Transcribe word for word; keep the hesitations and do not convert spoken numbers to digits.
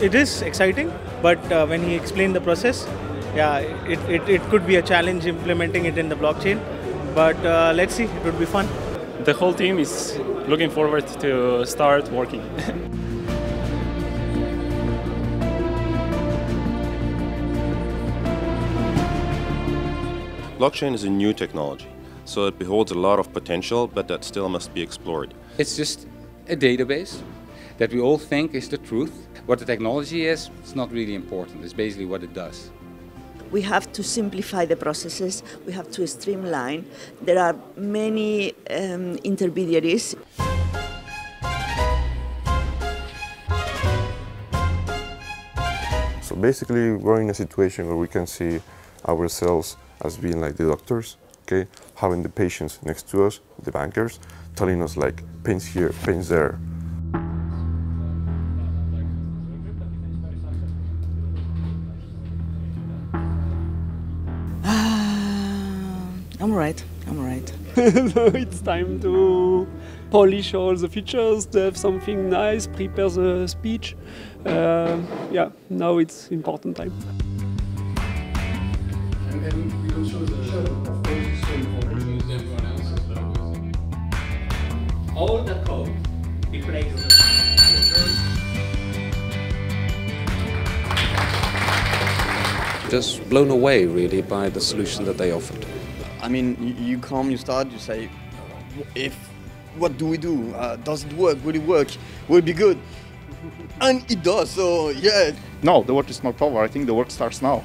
it is exciting, but uh, when he explained the process, yeah, it, it, it could be a challenge implementing it in the blockchain, but uh, let's see, it would be fun. The whole team is looking forward to start working. Blockchain is a new technology, so it beholds a lot of potential, but that still must be explored. It's just a database that we all think is the truth. What the technology is, it's not really important. It's basically what it does. We have to simplify the processes. We have to streamline. There are many um, intermediaries. So basically, we're in a situation where we can see ourselves as being like the doctors, okay, having the patients next to us, the bankers, telling us like pains here, pains there. Ah, I'm alright. I'm alright. So it's time to polish all the features, to have something nice, prepare the speech. Uh, yeah, now it's important time. And we can show the show of course is so important to everyone else's logos. All the code replaces the code. Just blown away really by the solution that they offered. I mean, you, you come, you start, you say, if what do we do? Uh, does it work? Will it work? Will it be good? And it does, so yeah. No, the work is not over. I think the work starts now.